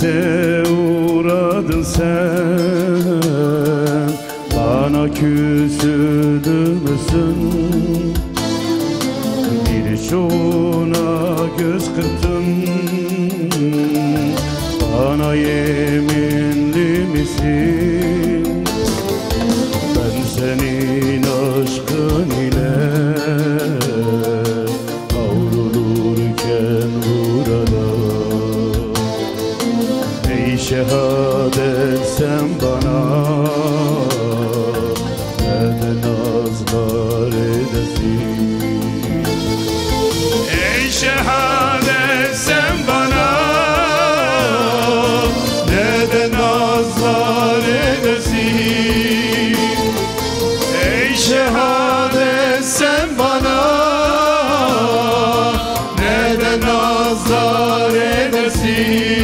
Küse uğradın sen, bana küsüldümsün. Bir şuna göz kırptın, bana yeminli misin? Ben senin aşkın ile kavrulurken burada. Ey şehadet sen bana nerede nazlar edesin? Ey şehadet sen bana nerede nazlar edesin? Ey şehadet sen bana nerede nazlar edesin?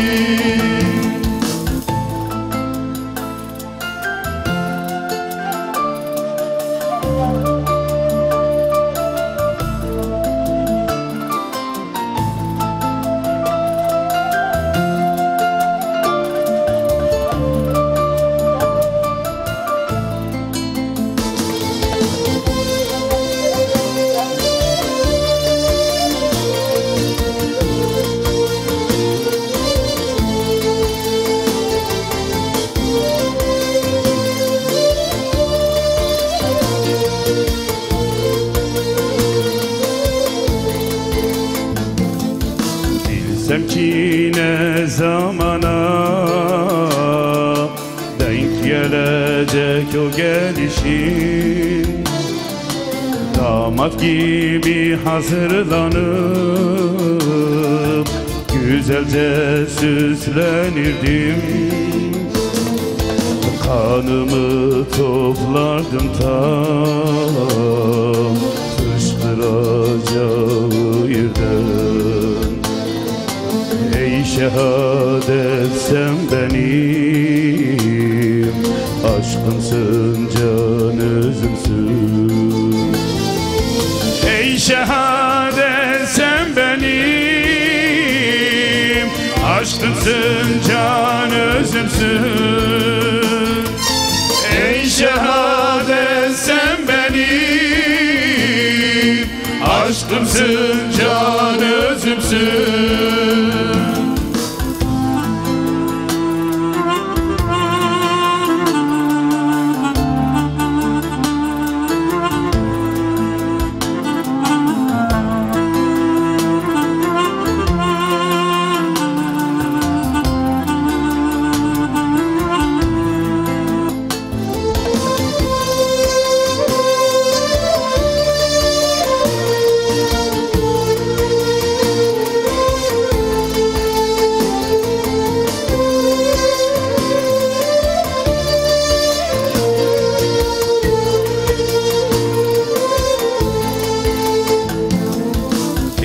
Bilsem ki ne zamana denk gelecek o gelişin, damat gibi hazırlanıp güzelce süslenirdim. Kanımı toplardım tam sıçrayacağı yerden. Ey şehadet sen benim aşkımsın, can özümsün. Ey şehadet sen benim aşkımsın, can özümsün. Ey şehadet sen benim aşkımsın, can özümsün.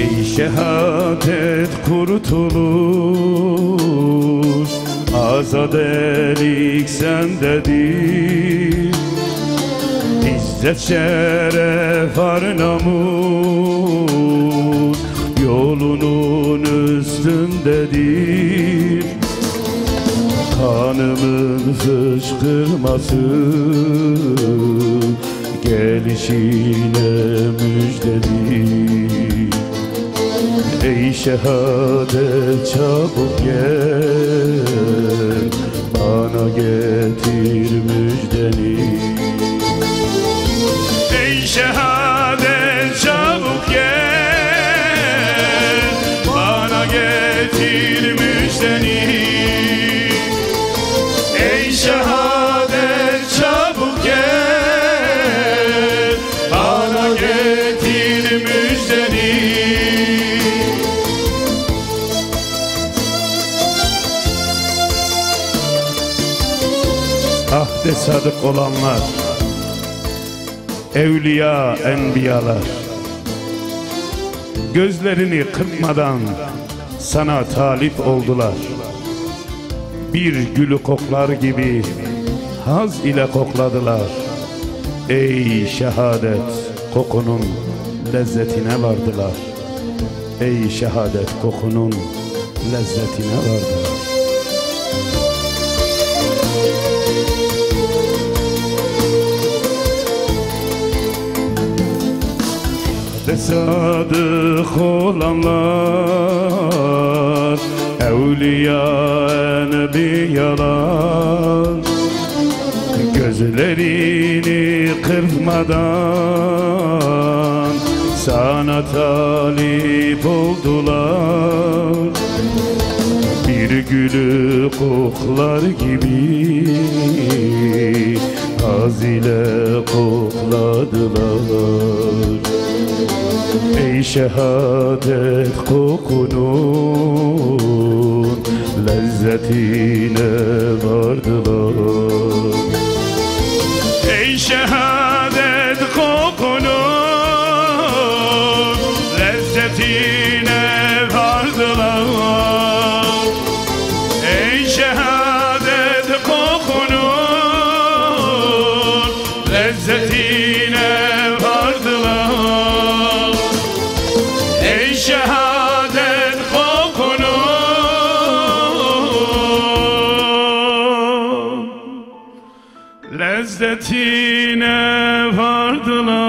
Ey şehadet kurtuluş, azadelik sendedir. İzzet, şeref, ar, namus yolunun üstündedir. Kanımın fışkırması gelişine müjdelidir. Ey şehadet çabuk gel, bana getir müjdeni. Ey şehadet çabuk gel, bana getir müjdeni. Ey şehadet çabuk gel, bana getir müjdeni. Ahde sadık olanlar, evliya enbiyalar, gözlerini kırpmadan sana talip oldular. Bir gülü koklar gibi haz ile kokladılar. Ey şehadet kokunun lezzetine vardılar. Ey şehadet kokunun lezzetine vardılar. sadık olanlar, evliya enbiyalar, gözlerini kırpmadan sana talip oldular. Bir gülü koklar gibi haz ile kokladılar. Ey şehadet kokunun lezzetine vardılar. Ey şehadet kokunun lezzetine vardılar. Ey şehadet kokunun lezzetine vardılar. Ey şehadet kokunun lezzetine vardılar.